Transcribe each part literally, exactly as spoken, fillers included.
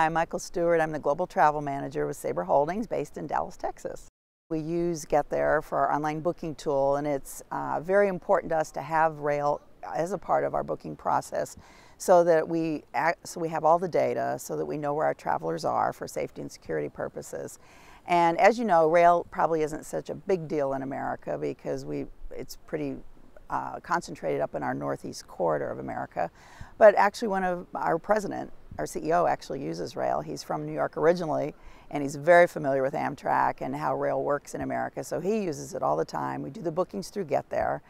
Hi, I'm Michal Stewart. I'm the Global Travel Manager with Sabre Holdings based in Dallas, Texas. We use GetThere for our online booking tool, and it's uh, very important to us to have rail as a part of our booking process so that we, act, so we have all the data so that we know where our travelers are for safety and security purposes. And as you know, rail probably isn't such a big deal in America because we, it's pretty uh, concentrated up in our northeast corridor of America. But actually one of our president, our C E O, actually uses rail. He's from New York originally, and he's very familiar with Amtrak and how rail works in America, so he uses it all the time. We do the bookings through GetThere.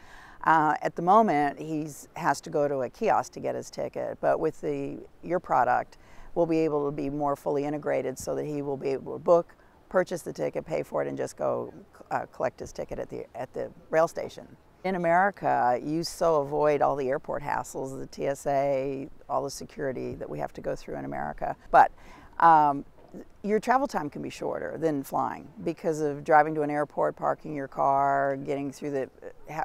Uh, at the moment, he has to go to a kiosk to get his ticket, but with the your product, we'll be able to be more fully integrated so that he will be able to book, purchase the ticket, pay for it, and just go uh, collect his ticket at the, at the rail station. In America, you so avoid all the airport hassles, the T S A, all the security that we have to go through in America. But um, your travel time can be shorter than flying because of driving to an airport, parking your car, getting through the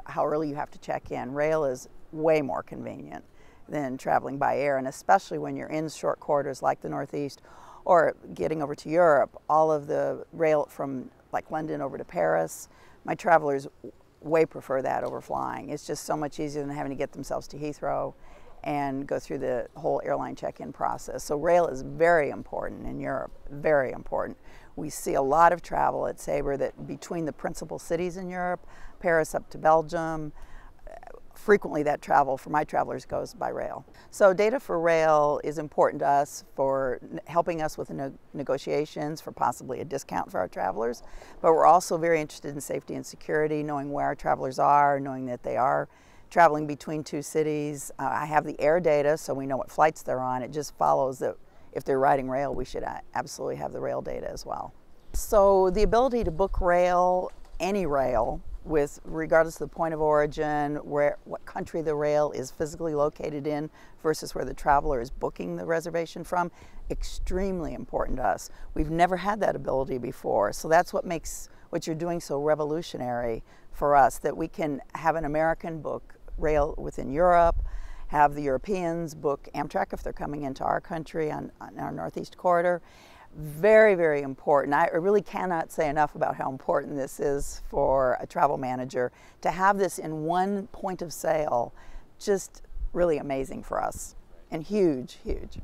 how early you have to check in. Rail is way more convenient than traveling by air, and especially when you're in short corridors like the Northeast or getting over to Europe. All of the rail from like London over to Paris, my travelers way prefer that over flying. It's just so much easier than having to get themselves to Heathrow and go through the whole airline check-in process. So rail is very important in Europe, very important. We see a lot of travel at Sabre that between the principal cities in Europe, Paris up to Belgium, frequently that travel for my travelers goes by rail. So data for rail is important to us for helping us with the negotiations for possibly a discount for our travelers, but we're also very interested in safety and security, knowing where our travelers are, knowing that they are traveling between two cities. Uh, I have the air data, so we know what flights they're on. It just follows that if they're riding rail, we should absolutely have the rail data as well. So the ability to book rail, any rail, with regardless of the point of origin, where what country the rail is physically located in versus where the traveler is booking the reservation from, extremely important to us. We've never had that ability before, so that's what makes what you're doing so revolutionary for us, that we can have an American book rail within Europe, have the Europeans book Amtrak if they're coming into our country on, on our Northeast Corridor. Very, very important. I really cannot say enough about how important this is for a travel manager. To have this in one point of sale, just really amazing for us and huge, huge.